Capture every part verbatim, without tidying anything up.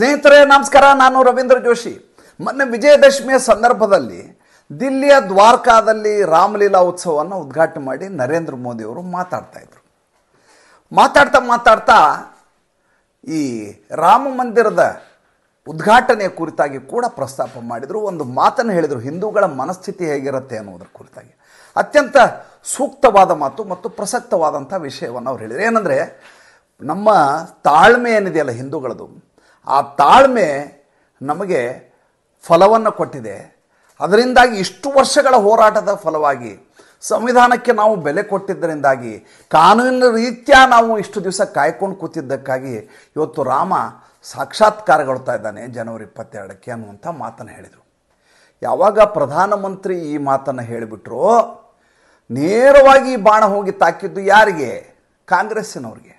ಸ್ನೇಹಿತರೆ ನಮಸ್ಕಾರ, ನಾನು ರವೀಂದ್ರ ಜೋಶಿ। ಮೊನ್ನೆ ವಿಜಯದಶಮಿಯ ಸಂದರ್ಭದಲ್ಲಿ ದಿಲ್ಲಿಯ ದ್ವಾರಕಾದಲ್ಲಿ ರಾಮಲೀಲಾ ಉತ್ಸವವನ್ನು ಉದ್ಘಾಟನೆ ಮಾಡಿ ನರೇಂದ್ರ ಮೋದಿ ಅವರು ಮಾತಾಡ್ತಾ ಇದ್ದರು। ಮಾತಾಡ್ತಾ ಮಾತಾಡ್ತಾ ಈ ರಾಮ ಮಂದಿರದ ಉದ್ಘಾಟನೆ ಕುರಿತಾಗಿ ಕೂಡ ಪ್ರಸ್ತಾಪ ಮಾಡಿದ್ರು, ಒಂದು ಮಾತನ್ನು ಹೇಳಿದರು, ಹಿಂದೂಗಳ ಮನಸ್ಥಿತಿ ಹೇಗಿರುತ್ತೆ ಅನ್ನೋದರ ಕುರಿತಾಗಿ। ಅತ್ಯಂತ ಸೂಕ್ತವಾದ ಮಾತು ಮತ್ತು ಪ್ರಸಕ್ತವಾದಂಥ ವಿಷಯವನ್ನು ಅವರು ಹೇಳಿದರು। ಏನಂದರೆ, ನಮ್ಮ ತಾಳ್ಮೆ ಏನಿದೆಯಲ್ಲ ಹಿಂದೂಗಳದು, ಆ ತಾಳ್ಮೆ ನಮಗೆ ಫಲವನ್ನು ಕೊಟ್ಟಿದೆ। ಅದರಿಂದಾಗಿ ಇಷ್ಟು ವರ್ಷಗಳ ಹೋರಾಟದ ಫಲವಾಗಿ ಸಂವಿಧಾನಕ್ಕೆ ನಾವು ಬೆಲೆ ಕೊಟ್ಟಿದ್ದರಿಂದಾಗಿ ಕಾನೂನಿನ ರೀತ್ಯ ನಾವು ಇಷ್ಟು ದಿವಸ ಕಾಯ್ಕೊಂಡು ಕೂತಿದ್ದಕ್ಕಾಗಿ ಇವತ್ತು ರಾಮ ಸಾಕ್ಷಾತ್ಕಾರಗೊಳ್ತಾ ಇದ್ದಾನೆ ಜನವರಿ ಇಪ್ಪತ್ತೆರಡಕ್ಕೆ ಅನ್ನುವಂಥ ಮಾತನ್ನು ಹೇಳಿದರು। ಯಾವಾಗ ಪ್ರಧಾನಮಂತ್ರಿ ಈ ಮಾತನ್ನು ಹೇಳಿಬಿಟ್ರೋ ನೇರವಾಗಿ ಬಾಣ ಹೋಗಿ ತಾಕಿದ್ದು ಯಾರಿಗೆ? ಕಾಂಗ್ರೆಸ್ಸಿನವ್ರಿಗೆ,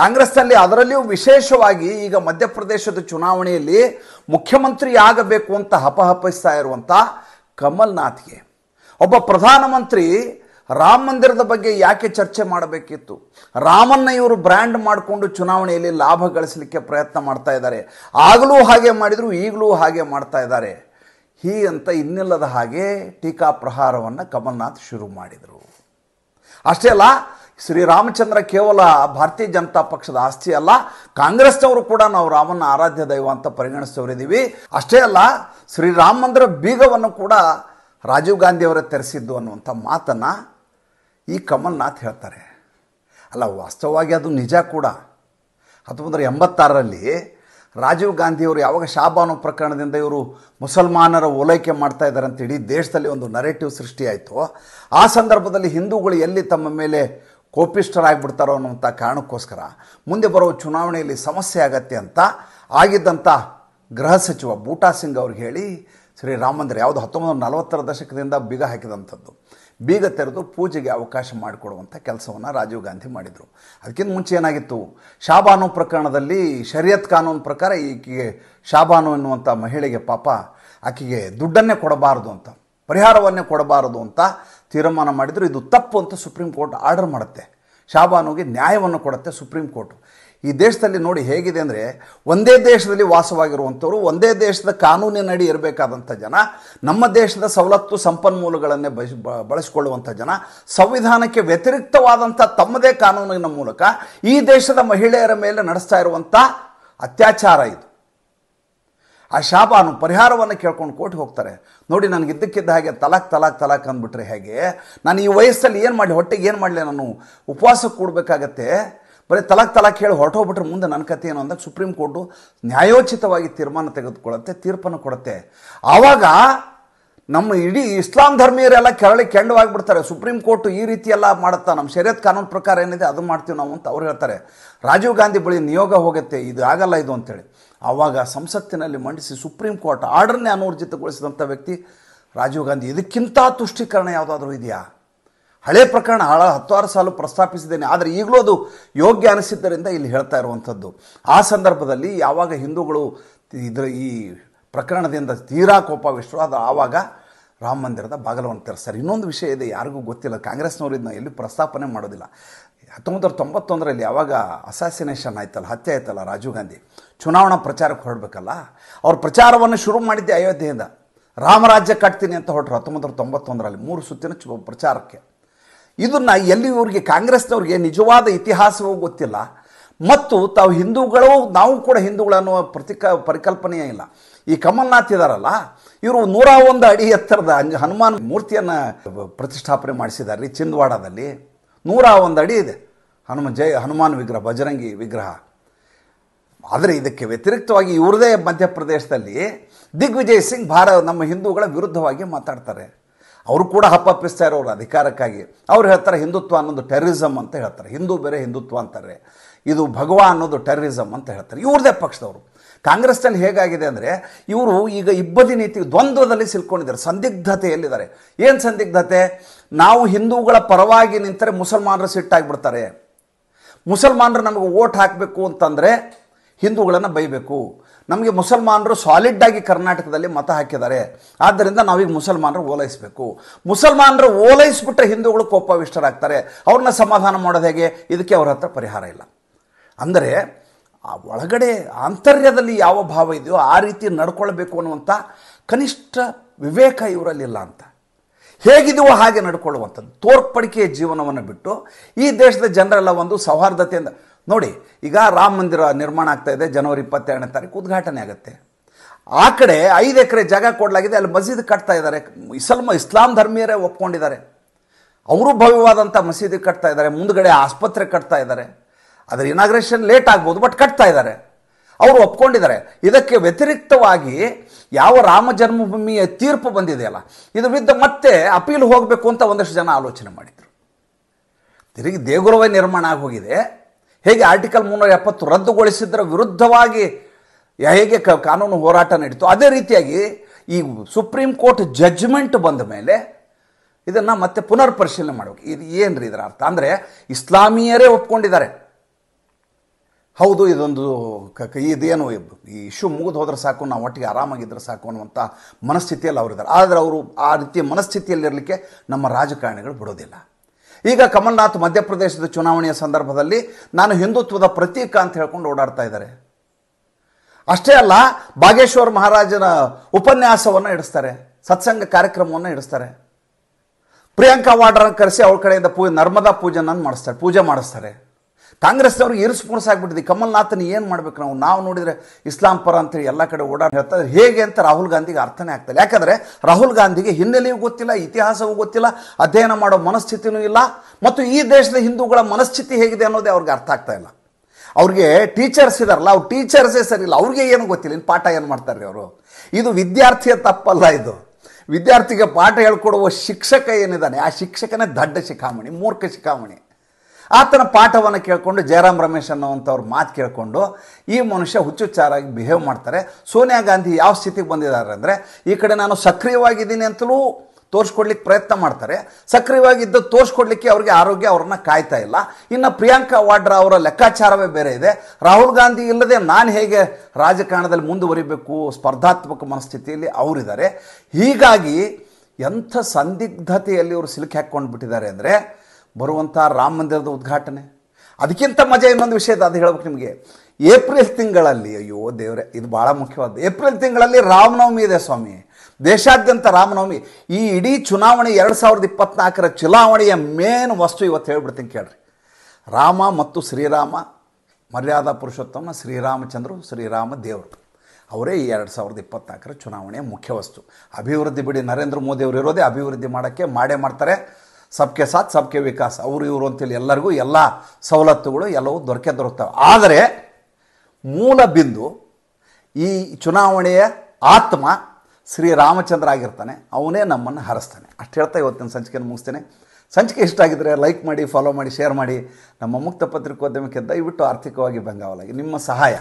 ಕಾಂಗ್ರೆಸ್ನಲ್ಲಿ। ಅದರಲ್ಲಿಯೂ ವಿಶೇಷವಾಗಿ ಈಗ ಮಧ್ಯಪ್ರದೇಶದ ಚುನಾವಣೆಯಲ್ಲಿ ಮುಖ್ಯಮಂತ್ರಿ ಆಗಬೇಕು ಅಂತ ಹಪಹಪಿಸ್ತಾ ಇರುವಂಥ ಕಮಲ್ನಾಥ್ಗೆ, ಒಬ್ಬ ಪ್ರಧಾನಮಂತ್ರಿ ರಾಮ ಮಂದಿರದ ಬಗ್ಗೆ ಯಾಕೆ ಚರ್ಚೆ ಮಾಡಬೇಕಿತ್ತು? ರಾಮನ್ನ ಇವರು ಬ್ರ್ಯಾಂಡ್ ಮಾಡಿಕೊಂಡು ಚುನಾವಣೆಯಲ್ಲಿ ಲಾಭ ಗಳಿಸಲಿಕ್ಕೆ ಪ್ರಯತ್ನ ಮಾಡ್ತಾ ಇದ್ದಾರೆ। ಆಗಲೂ ಹಾಗೆ ಮಾಡಿದರು, ಈಗಲೂ ಹಾಗೆ ಮಾಡ್ತಾ ಇದ್ದಾರೆ। ಹೀ ಅಂತ ಇನ್ನಿಲ್ಲದ ಹಾಗೆ ಟೀಕಾ ಪ್ರಹಾರವನ್ನು ಕಮಲ್ನಾಥ್ ಶುರು ಮಾಡಿದರು। ಅಷ್ಟೇ ಅಲ್ಲ, ಶ್ರೀರಾಮಚಂದ್ರ ಕೇವಲ ಭಾರತೀಯ ಜನತಾ ಪಕ್ಷದ ಆಸ್ತಿ ಅಲ್ಲ, ಕಾಂಗ್ರೆಸ್ನವರು ಕೂಡ ನಾವು ರಾಮನ ಆರಾಧ್ಯ ದೈವ ಅಂತ ಪರಿಗಣಿಸ್ತವರಿದ್ದೀವಿ। ಅಷ್ಟೇ ಅಲ್ಲ, ಶ್ರೀರಾಮ ಮಂದಿರ ಬೀಗವನ್ನು ಕೂಡ ರಾಜೀವ್ ಗಾಂಧಿಯವರೇ ತೆರೆಸಿದ್ದು ಅನ್ನುವಂಥ ಮಾತನ್ನು ಈ ಕಮಲ್ನಾಥ್ ಹೇಳ್ತಾರೆ ಅಲ್ಲ। ವಾಸ್ತವವಾಗಿ ಅದು ನಿಜ ಕೂಡ। ಹತ್ತೊಂಬತ್ತು ಎಂಬತ್ತಾರರಲ್ಲಿ ರಾಜೀವ್ ಗಾಂಧಿಯವರು ಯಾವಾಗ ಶಾಬಾನು ಪ್ರಕರಣದಿಂದ ಇವರು ಮುಸಲ್ಮಾನರ ಓಲೈಕೆ ಮಾಡ್ತಾ ಇದ್ದಾರೆ ಅಂತ ಇಡೀ ದೇಶದಲ್ಲಿ ಒಂದು ನರೇಟಿವ್ ಸೃಷ್ಟಿಯಾಯಿತು, ಆ ಸಂದರ್ಭದಲ್ಲಿ ಹಿಂದೂಗಳು ಎಲ್ಲಿ ತಮ್ಮ ಮೇಲೆ ಕೋಪಿಷ್ಟರಾಗಿಬಿಡ್ತಾರೋ ಅನ್ನುವಂಥ ಕಾರಣಕ್ಕೋಸ್ಕರ ಮುಂದೆ ಬರೋ ಚುನಾವಣೆಯಲ್ಲಿ ಸಮಸ್ಯೆ ಆಗತ್ತೆ ಅಂತ ಆಗಿದ್ದಂಥ ಗೃಹ ಸಚಿವ ಬೂಟಾ ಸಿಂಗ್ ಅವ್ರಿಗೆ ಹೇಳಿ ಶ್ರೀರಾಮ ಮಂದಿರ ಯಾವುದು ಹತ್ತೊಂಬತ್ತು ನೂರ ನಲವತ್ತರ ದಶಕದಿಂದ ಬೀಗ ಹಾಕಿದಂಥದ್ದು, ಬೀಗ ತೆರೆದು ಪೂಜೆಗೆ ಅವಕಾಶ ಮಾಡಿಕೊಡುವಂಥ ಕೆಲಸವನ್ನು ರಾಜೀವ್ ಗಾಂಧಿ ಮಾಡಿದರು। ಅದಕ್ಕಿಂತ ಮುಂಚೆ ಏನಾಗಿತ್ತು, ಶಾಬಾನು ಪ್ರಕರಣದಲ್ಲಿ ಶರಿಯತ್ ಕಾನೂನು ಪ್ರಕಾರ ಈಕೆಗೆ, ಶಾಬಾನು ಎನ್ನುವಂಥ ಮಹಿಳೆಗೆ ಪಾಪ ಆಕೆಗೆ ದುಡ್ಡನ್ನೇ ಕೊಡಬಾರದು ಅಂತ, ಪರಿಹಾರವನ್ನೇ ಕೊಡಬಾರದು ಅಂತ ತೀರ್ಮಾನ ಮಾಡಿದರು। ಇದು ತಪ್ಪು ಅಂತ ಸುಪ್ರೀಂ ಕೋರ್ಟ್ ಆರ್ಡರ್ ಮಾಡುತ್ತೆ, ಶಾಬಾನುಗೆ ನ್ಯಾಯವನ್ನು ಕೊಡುತ್ತೆ ಸುಪ್ರೀಂ ಕೋರ್ಟ್। ಈ ದೇಶದಲ್ಲಿ ನೋಡಿ ಹೇಗಿದೆ ಅಂದರೆ, ಒಂದೇ ದೇಶದಲ್ಲಿ ವಾಸವಾಗಿರುವಂಥವರು, ಒಂದೇ ದೇಶದ ಕಾನೂನಿನಡಿ ಇರಬೇಕಾದಂಥ ಜನ, ನಮ್ಮ ದೇಶದ ಸವಲತ್ತು ಸಂಪನ್ಮೂಲಗಳನ್ನೇ ಬಯಸಿ ಬಳಸಿಕೊಳ್ಳುವಂಥ ಜನ, ಸಂವಿಧಾನಕ್ಕೆ ವ್ಯತಿರಿಕ್ತವಾದಂಥ ತಮ್ಮದೇ ಕಾನೂನಿನ ಮೂಲಕ ಈ ದೇಶದ ಮಹಿಳೆಯರ ಮೇಲೆ ನಡೆಸ್ತಾ ಇರುವಂಥ ಅತ್ಯಾಚಾರ ಇದು। ಆ ಶಾಬಾನು ಪರಿಹಾರವನ್ನು ಕೇಳ್ಕೊಂಡು ಕೋರ್ಟಿಗೆ ಹೋಗ್ತಾರೆ, ನೋಡಿ ನನಗೆ ಇದ್ದಕ್ಕಿದ್ದ ಹಾಗೆ ತಲಾಕ್ ತಲಾಕ್ ತಲಾಕ್ ಅಂದ್ಬಿಟ್ರೆ ಹೇಗೆ, ನಾನು ಈ ವಯಸ್ಸಲ್ಲಿ ಏನು ಮಾಡಲಿ, ಹೊಟ್ಟೆಗೆ ಏನು ಮಾಡಲಿ, ನಾನು ಉಪವಾಸ ಕೂಡಬೇಕಾಗತ್ತೆ, ಬರೀ ತಲಾಕ್ ತಲಾಕ್ ಹೇಳಿ ಹೊರಟೋಗ್ಬಿಟ್ರೆ ಮುಂದೆ ನನ್ನ ಕಥೆ ಏನು ಅಂದಾಗ ಸುಪ್ರೀಂ ಕೋರ್ಟು ನ್ಯಾಯೋಚಿತವಾಗಿ ತೀರ್ಮಾನ ತೆಗೆದುಕೊಳ್ಳುತ್ತೆ, ತೀರ್ಪನ್ನು ಕೊಡುತ್ತೆ। ಆವಾಗ ನಮ್ಮ ಇಡೀ ಇಸ್ಲಾಂ ಧರ್ಮೀಯರೆಲ್ಲ ಕೆರಳಿ ಕೆಂಡವಾಗಿಬಿಡ್ತಾರೆ, ಸುಪ್ರೀಂ ಕೋರ್ಟು ಈ ರೀತಿ ಎಲ್ಲ ಮಾಡುತ್ತಾ, ನಮ್ಮ ಶರಿಯತ್ ಕಾನೂನು ಪ್ರಕಾರ ಏನಿದೆ ಅದು ಮಾಡ್ತೀವಿ ನಾವು ಅಂತ ಅವ್ರು ಹೇಳ್ತಾರೆ। ರಾಜೀವ್ ಗಾಂಧಿ ಬಳಿ ನಿಯೋಗ ಹೋಗುತ್ತೆ, ಇದು ಆಗಲ್ಲ ಇದು ಅಂತೇಳಿ। ಆವಾಗ ಸಂಸತ್ತಿನಲ್ಲಿ ಮಂಡಿಸಿ ಸುಪ್ರೀಂ ಕೋರ್ಟ್ ಆರ್ಡರ್ನೇ ಅನೂರ್ಜಿತಗೊಳಿಸಿದಂಥ ವ್ಯಕ್ತಿ ರಾಜೀವ್ ಗಾಂಧಿ। ಇದಕ್ಕಿಂತ ತುಷ್ಟೀಕರಣ ಯಾವುದಾದ್ರೂ ಇದೆಯಾ? ಹಳೆ ಪ್ರಕರಣ ಹಳ ಹತ್ತಾರು ಸಾಲು ಪ್ರಸ್ತಾಪಿಸಿದ್ದೇನೆ, ಆದರೆ ಈಗಲೂ ಅದು ಯೋಗ್ಯ ಅನಿಸಿದ್ದರಿಂದ ಇಲ್ಲಿ ಹೇಳ್ತಾ ಇರುವಂಥದ್ದು। ಆ ಸಂದರ್ಭದಲ್ಲಿ ಯಾವಾಗ ಹಿಂದೂಗಳು ಇದರ ಈ ಪ್ರಕರಣದಿಂದ ತೀರಾ ಕೋಪವಿಷ್ಟರು, ಅದು ಆವಾಗ ರಾಮ ಮಂದಿರದ ಬಾಗಿಲವನ್ನು ತೆರೆಸ್ತಾರೆ। ಇನ್ನೊಂದು ವಿಷಯ ಇದೆ, ಯಾರಿಗೂ ಗೊತ್ತಿಲ್ಲ, ಕಾಂಗ್ರೆಸ್ನವರು ಇದನ್ನ ಎಲ್ಲೂ ಪ್ರಸ್ತಾಪನೆ ಮಾಡೋದಿಲ್ಲ। ಹತ್ತೊಂಬತ್ತು ನೂರ ತೊಂಬತ್ತೊಂದರಲ್ಲಿ ಯಾವಾಗ ಅಸಾಸಿನೇಷನ್ ಆಯ್ತಲ್ಲ, ಹತ್ಯೆ ಆಯ್ತಲ್ಲ, ರಾಜೀವ್ ಗಾಂಧಿ ಚುನಾವಣಾ ಪ್ರಚಾರಕ್ಕೆ ಹೊರಡಬೇಕಲ್ಲ, ಅವ್ರ ಪ್ರಚಾರವನ್ನು ಶುರು ಮಾಡಿದ್ದೆ ಅಯೋಧ್ಯೆಯಿಂದ, ರಾಮರಾಜ್ಯ ಕಟ್ತೀನಿ ಅಂತ ಹೊರಟರು ಹತ್ತೊಂಬತ್ತು ನೂರ ತೊಂಬತ್ತೊಂದರಲ್ಲಿ ಮೂರು ಸುತ್ತಿನ ಚು ಪ್ರಚಾರಕ್ಕೆ। ಇದನ್ನು ಎಲ್ಲಿ ಇವ್ರಿಗೆ ಕಾಂಗ್ರೆಸ್ನವ್ರಿಗೆ ನಿಜವಾದ ಇತಿಹಾಸವೂ ಗೊತ್ತಿಲ್ಲ, ಮತ್ತು ತಾವು ಹಿಂದೂಗಳು, ನಾವು ಕೂಡ ಹಿಂದೂಗಳನ್ನೋ ಪ್ರತಿಕ ಪರಿಕಲ್ಪನೆಯೇ ಇಲ್ಲ। ಈ ಕಮಲ್ನಾಥ್ ಇದ್ದಾರಲ್ಲ, ಇವರು ನೂರ ಒಂದು ಅಡಿ ಎತ್ತರದ ಹನುಮಾನ್ ಮೂರ್ತಿಯನ್ನು ಪ್ರತಿಷ್ಠಾಪನೆ ಮಾಡಿಸಿದ್ದಾರೆ ಚಿಂದ್ವಾಡದಲ್ಲಿ, ನೂರ ಒಂದು ಅಡಿ ಇದೆ ಹನುಮ ಜಯ ಹನುಮಾನ್ ವಿಗ್ರಹ, ಬಜರಂಗಿ ವಿಗ್ರಹ। ಆದರೆ ಇದಕ್ಕೆ ವ್ಯತಿರಿಕ್ತವಾಗಿ ಇವ್ರದೇ ಮಧ್ಯಪ್ರದೇಶದಲ್ಲಿ ದಿಗ್ವಿಜಯ್ ಸಿಂಗ್ ಭಾರ ನಮ್ಮ ಹಿಂದೂಗಳ ವಿರುದ್ಧವಾಗಿ ಮಾತಾಡ್ತಾರೆ, ಅವರು ಕೂಡ ಹಪ್ಪಪ್ಪಿಸ್ತಾ ಇರೋರು ಅಧಿಕಾರಕ್ಕಾಗಿ। ಅವ್ರು ಹೇಳ್ತಾರೆ ಹಿಂದುತ್ವ ಅನ್ನೋದು ಟೆರರಿಸಮ್ ಅಂತ ಹೇಳ್ತಾರೆ, ಹಿಂದೂ ಬೇರೆ ಹಿಂದುತ್ವ ಅಂತಾರೆ, ಇದು ಭಗವಾ ಅನ್ನೋದು ಟೆರರಿಸಮ್ ಅಂತ ಹೇಳ್ತಾರೆ ಇವ್ರದೇ ಪಕ್ಷದವರು। ಕಾಂಗ್ರೆಸ್ನಲ್ಲಿ ಹೇಗಾಗಿದೆ ಅಂದರೆ, ಇವರು ಈಗ ಇಬ್ಬದಿ ನೀತಿ ದ್ವಂದ್ವದಲ್ಲಿ ಸಿಲ್ಕೊಂಡಿದ್ದಾರೆ, ಸಂದಿಗ್ಧತೆಯಲ್ಲಿದ್ದಾರೆ। ಏನು ಸಂದಿಗ್ಧತೆ? ನಾವು ಹಿಂದೂಗಳ ಪರವಾಗಿ ನಿಂತರೆ ಮುಸಲ್ಮಾನರು ಸಿಟ್ಟಾಗಿಬಿಡ್ತಾರೆ, ಮುಸಲ್ಮಾನರು ನಮಗೆ ಓಟ್ ಹಾಕಬೇಕು ಅಂತಂದರೆ ಹಿಂದೂಗಳನ್ನು ಬೈಬೇಕು, ನಮಗೆ ಮುಸಲ್ಮಾನರು ಸಾಲಿಡ್ಡಾಗಿ ಕರ್ನಾಟಕದಲ್ಲಿ ಮತ ಹಾಕಿದ್ದಾರೆ, ಆದ್ದರಿಂದ ನಾವೀಗ ಮುಸಲ್ಮಾನರು ಓಲೈಸಬೇಕು, ಮುಸಲ್ಮಾನರು ಓಲೈಸಿಬಿಟ್ರೆ ಹಿಂದೂಗಳು ಕೋಪವಿಷ್ಟರಾಗ್ತಾರೆ, ಅವ್ರನ್ನ ಸಮಾಧಾನ ಮಾಡೋದು ಹೇಗೆ? ಇದಕ್ಕೆ ಅವ್ರ ಹತ್ರ ಪರಿಹಾರ ಇಲ್ಲ। ಅಂದರೆ ಆ ಒಳಗಡೆ ಆಂತರ್ಯದಲ್ಲಿ ಯಾವ ಭಾವ ಇದೆಯೋ ಆ ರೀತಿ ನಡ್ಕೊಳ್ಬೇಕು ಅನ್ನುವಂಥ ಕನಿಷ್ಠ ವಿವೇಕ ಇವರಲ್ಲಿಲ್ಲ ಅಂತ. ಹೇಗಿದೆಯೋ ಹಾಗೆ ನಡ್ಕೊಳ್ಳುವಂಥದ್ದು, ತೋರ್ಪಡಿಕೆಯ ಜೀವನವನ್ನು ಬಿಟ್ಟು ಈ ದೇಶದ ಜನರೆಲ್ಲ ಒಂದು ಸೌಹಾರ್ದತೆಯಿಂದ ನೋಡಿ. ಈಗ ರಾಮ ಮಂದಿರ ನಿರ್ಮಾಣ ಆಗ್ತಾ ಇದೆ, ಜನವರಿ ಇಪ್ಪತ್ತೆರಡನೇ ತಾರೀಕು ಉದ್ಘಾಟನೆ ಆಗುತ್ತೆ. ಆ ಕಡೆ ಐದು ಎಕರೆ ಜಾಗ ಕೊಡಲಾಗಿದೆ, ಅಲ್ಲಿ ಮಸೀದಿ ಕಟ್ತಾ ಇದ್ದಾರೆ. ಇಸಲ್ಮ ಇಸ್ಲಾಂ ಧರ್ಮೀಯರೇ ಒಪ್ಕೊಂಡಿದ್ದಾರೆ, ಅವರು ಭವ್ಯವಾದಂಥ ಮಸೀದಿ ಕಟ್ತಾ ಇದ್ದಾರೆ. ಮುಂದಗಡೆ ಆಸ್ಪತ್ರೆ ಕಟ್ತಾ ಇದ್ದಾರೆ, ಅದರ ಇನಾಗ್ರೇಷನ್ ಲೇಟ್ ಆಗ್ಬೋದು, ಬಟ್ ಕಟ್ತಾ ಇದ್ದಾರೆ, ಅವರು ಒಪ್ಕೊಂಡಿದ್ದಾರೆ. ಇದಕ್ಕೆ ವ್ಯತಿರಿಕ್ತವಾಗಿ ಯಾವ ರಾಮ ಜನ್ಮಭೂಮಿಯ ತೀರ್ಪು ಬಂದಿದೆಯಲ್ಲ, ಇದು ವಿದ್ದ ಮತ್ತೆ ಅಪೀಲ್ ಹೋಗಬೇಕು ಅಂತ ಒಂದಷ್ಟು ಜನ ಆಲೋಚನೆ ಮಾಡಿದರು. ತಿರುಗಿ ದೇಗುಲವೇ ನಿರ್ಮಾಣ ಆಗಿ ಹೋಗಿದೆ. ಹೇಗೆ ಆರ್ಟಿಕಲ್ ಮುನ್ನೂರ ಎಪ್ಪತ್ತು ರದ್ದುಗೊಳಿಸಿದ್ದರ ವಿರುದ್ಧವಾಗಿ ಹೇಗೆ ಕಾನೂನು ಹೋರಾಟ ನಡೀತು, ಅದೇ ರೀತಿಯಾಗಿ ಈ ಸುಪ್ರೀಂ ಕೋರ್ಟ್ ಜಜ್ಮೆಂಟ್ ಬಂದ ಮೇಲೆ ಇದನ್ನು ಮತ್ತೆ ಪುನರ್ ಪರಿಶೀಲನೆ ಮಾಡಬೇಕು. ಇದು ಏನು ರೀ ಇದರ ಅರ್ಥ ಅಂದರೆ, ಇಸ್ಲಾಮಿಯರೇ ಒಪ್ಕೊಂಡಿದ್ದಾರೆ, ಹೌದು ಇದೊಂದು ಇದೇನು ಈ ಇಶ್ಯೂ ಮುಗಿದು ಹೋದ್ರೆ ಸಾಕು, ನಾವು ಒಟ್ಟಿಗೆ ಆರಾಮಾಗಿದ್ದರೆ ಸಾಕು ಅನ್ನುವಂಥ ಮನಸ್ಥಿತಿಯಲ್ಲಿ ಅವರಿದ್ದಾರೆ. ಆದರೆ ಅವರು ಆ ರೀತಿಯ ಮನಸ್ಥಿತಿಯಲ್ಲಿರಲಿಕ್ಕೆ ನಮ್ಮ ರಾಜಕಾರಣಿಗಳು ಬಿಡೋದಿಲ್ಲ. ಈಗ ಕಮಲ್ನಾಥ್ ಮಧ್ಯಪ್ರದೇಶದ ಚುನಾವಣೆಯ ಸಂದರ್ಭದಲ್ಲಿ ನಾನು ಹಿಂದುತ್ವದ ಪ್ರತೀಕ ಅಂತ ಹೇಳ್ಕೊಂಡು ಓಡಾಡ್ತಾ ಇದ್ದಾರೆ. ಅಷ್ಟೇ ಅಲ್ಲ, ಬಾಗೇಶ್ವರ ಮಹಾರಾಜನ ಉಪನ್ಯಾಸವನ್ನು ಇಡಿಸ್ತಾರೆ, ಸತ್ಸಂಗ ಕಾರ್ಯಕ್ರಮವನ್ನು ಇಡಿಸ್ತಾರೆ. ಪ್ರಿಯಾಂಕಾ ವಾಡ್ರನ್ನು ಕರೆಸಿ ಅವ್ರ ಕಡೆಯಿಂದ ಪೂ ನರ್ಮದಾ ಪೂಜೆನನ್ನು ಮಾಡಿಸ್ತಾರೆ, ಪೂಜೆ ಮಾಡಿಸ್ತಾರೆ. ಕಾಂಗ್ರೆಸ್ನವ್ರಿಗೆ ಇರಿಸು ಮುರ್ಸಾಗ್ಬಿಟ್ಟಿದೆ. ಕಮಲ್ನಾಥನ ಏನು ಮಾಡ್ಬೇಕು ನಾವು ನಾವು ನೋಡಿದರೆ ಇಸ್ಲಾಂ ಪರ ಅಂತೇಳಿ ಎಲ್ಲ ಕಡೆ ಓಡಾಡಿ ಹೇಳ್ತಾರೆ. ಹೇಗೆ ಅಂತ ರಾಹುಲ್ ಗಾಂಧಿಗೆ ಅರ್ಥನೇ ಆಗ್ತದೆ. ಯಾಕಂದರೆ ರಾಹುಲ್ ಗಾಂಧಿಗೆ ಹಿನ್ನೆಲೆಯೂ ಗೊತ್ತಿಲ್ಲ, ಇತಿಹಾಸವೂ ಗೊತ್ತಿಲ್ಲ, ಅಧ್ಯಯನ ಮಾಡೋ ಮನಸ್ಥಿತಿಯೂ ಇಲ್ಲ, ಮತ್ತು ಈ ದೇಶದ ಹಿಂದೂಗಳ ಮನಸ್ಥಿತಿ ಹೇಗಿದೆ ಅನ್ನೋದೇ ಅವ್ರಿಗೆ ಅರ್ಥ ಆಗ್ತಾ ಇಲ್ಲ. ಅವ್ರಿಗೆ ಟೀಚರ್ಸ್ ಇದಾರಲ್ಲ, ಅವ್ರು ಟೀಚರ್ಸೇ ಸರಿ ಇಲ್ಲ, ಅವ್ರಿಗೆ ಏನು ಗೊತ್ತಿಲ್ಲ, ಇನ್ನು ಪಾಠ ಏನು ಮಾಡ್ತಾರೆ ಅವರು. ಇದು ವಿದ್ಯಾರ್ಥಿಯ ತಪ್ಪಲ್ಲ, ಇದು ವಿದ್ಯಾರ್ಥಿಗೆ ಪಾಠ ಹೇಳ್ಕೊಡುವ ಶಿಕ್ಷಕ ಏನಿದ್ದಾನೆ ಆ ಶಿಕ್ಷಕನೇ ದಡ್ಡ ಶಿಖಾಮಣಿ, ಮೂರ್ಖ ಶಿಖಾಮಣಿ. ಆತನ ಪಾಠವನ್ನು ಕೇಳಿಕೊಂಡು ಜಯರಾಮ್ ರಮೇಶ್ ಅನ್ನೋವಂಥವ್ರ ಮಾತು ಕೇಳಿಕೊಂಡು ಈ ಮನುಷ್ಯ ಹುಚ್ಚುಚ್ಚಾರಾಗಿ ಬಿಹೇವ್ ಮಾಡ್ತಾರೆ. ಸೋನಿಯಾ ಗಾಂಧಿ ಯಾವ ಸ್ಥಿತಿಗೆ ಬಂದಿದ್ದಾರೆ ಅಂದರೆ, ಈ ಕಡೆ ನಾನು ಸಕ್ರಿಯವಾಗಿದ್ದೀನಿ ಅಂತಲೂ ತೋರಿಸ್ಕೊಡ್ಲಿಕ್ಕೆ ಪ್ರಯತ್ನ ಮಾಡ್ತಾರೆ, ಸಕ್ರಿಯವಾಗಿದ್ದ ತೋರಿಸ್ಕೊಡ್ಲಿಕ್ಕೆ ಅವರಿಗೆ ಆರೋಗ್ಯ ಅವ್ರನ್ನ ಕಾಯ್ತಾ ಇಲ್ಲ. ಇನ್ನು ಪ್ರಿಯಾಂಕಾ ವಾಡ್ರಾ ಅವರ ಲೆಕ್ಕಾಚಾರವೇ ಬೇರೆ ಇದೆ. ರಾಹುಲ್ ಗಾಂಧಿ ಇಲ್ಲದೆ ನಾನು ಹೇಗೆ ರಾಜಕಾರಣದಲ್ಲಿ ಮುಂದುವರಿಬೇಕು, ಸ್ಪರ್ಧಾತ್ಮಕ ಮನಸ್ಥಿತಿಯಲ್ಲಿ ಅವರಿದ್ದಾರೆ. ಹೀಗಾಗಿ ಎಂಥ ಸಂದಿಗ್ಧತೆಯಲ್ಲಿ ಅವರು ಸಿಲುಕಿ ಹಾಕ್ಕೊಂಡು ಬಿಟ್ಟಿದ್ದಾರೆ ಅಂದರೆ, ಬರುವಂಥ ರಾಮ ಮಂದಿರದ ಉದ್ಘಾಟನೆ, ಅದಕ್ಕಿಂತ ಮಜಾ ಇನ್ನೊಂದು ವಿಷಯದ ಅದು ಹೇಳ್ಬೇಕು ನಿಮಗೆ. ಏಪ್ರಿಲ್ ತಿಂಗಳಲ್ಲಿ, ಅಯ್ಯೋ ದೇವರೇ ಇದು ಭಾಳ ಮುಖ್ಯವಾದ್ದು, ಏಪ್ರಿಲ್ ತಿಂಗಳಲ್ಲಿ ರಾಮನವಮಿ ಇದೆ ಸ್ವಾಮಿ, ದೇಶಾದ್ಯಂತ ರಾಮನವಮಿ. ಈ ಇಡೀ ಚುನಾವಣೆ ಎರಡು ಸಾವಿರದ ಇಪ್ಪತ್ತ್ನಾಲ್ಕರ ಚುನಾವಣೆಯ ಮೇನ್ ವಸ್ತು ಇವತ್ತು ಹೇಳ್ಬಿಡ್ತೀನಿ ಕೇಳ್ರಿ. ರಾಮ ಮತ್ತು ಶ್ರೀರಾಮ, ಮರ್ಯಾದಾ ಪುರುಷೋತ್ತಮ ಶ್ರೀರಾಮಚಂದ್ರ, ಶ್ರೀರಾಮ ದೇವರು, ಅವರೇ ಈ ಎರಡು ಸಾವಿರದ ಇಪ್ಪತ್ತ್ನಾಲ್ಕರ ಚುನಾವಣೆಯ ಮುಖ್ಯ ವಸ್ತು. ಅಭಿವೃದ್ಧಿ ಬಿಡಿ, ನರೇಂದ್ರ ಮೋದಿ ಅವರು ಇರೋದೇ ಅಭಿವೃದ್ಧಿ ಮಾಡೋಕ್ಕೆ, ಮಾಡೇ ಮಾಡ್ತಾರೆ. ಸಬ್ಕೆ ಸಾಥ್ ಸಬ್ಕೆ ವಿಕಾಸ್, ಅವರು ಇವರು ಅಂತೇಳಿ ಎಲ್ಲರಿಗೂ ಎಲ್ಲ ಸವಲತ್ತುಗಳು ಎಲ್ಲವೂ ದೊರಕೇ ದೊರಕ್ತವೆ. ಆದರೆ ಮೂಲ ಬಿಂದು ಈ ಚುನಾವಣೆಯ ಆತ್ಮ ಶ್ರೀರಾಮಚಂದ್ರ ಆಗಿರ್ತಾನೆ, ಅವನೇ ನಮ್ಮನ್ನು ಹರಿಸ್ತಾನೆ. ಅಷ್ಟು ಹೇಳ್ತಾ ಇವತ್ತಿನ ಸಂಚಿಕೆಯನ್ನು ಮುಗಿಸ್ತೇನೆ. ಸಂಚಿಕೆ ಇಷ್ಟ ಆಗಿದ್ದರೆ ಲೈಕ್ ಮಾಡಿ, ಫಾಲೋ ಮಾಡಿ, ಶೇರ್ ಮಾಡಿ. ನಮ್ಮ ಮುಕ್ತ ಪತ್ರಿಕೋದ್ಯಮಕ್ಕೆ ದಯವಿಟ್ಟು ಆರ್ಥಿಕವಾಗಿ ಬೆಂಗಾವಲಾಗಿ ನಿಮ್ಮ ಸಹಾಯ,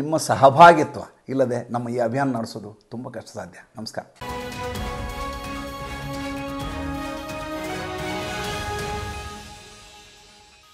ನಿಮ್ಮ ಸಹಭಾಗಿತ್ವ ಇಲ್ಲದೆ ನಮ್ಮ ಈ ಅಭಿಯಾನ ನಡೆಸೋದು ತುಂಬ ಕಷ್ಟ ಸಾಧ್ಯ. ನಮಸ್ಕಾರ.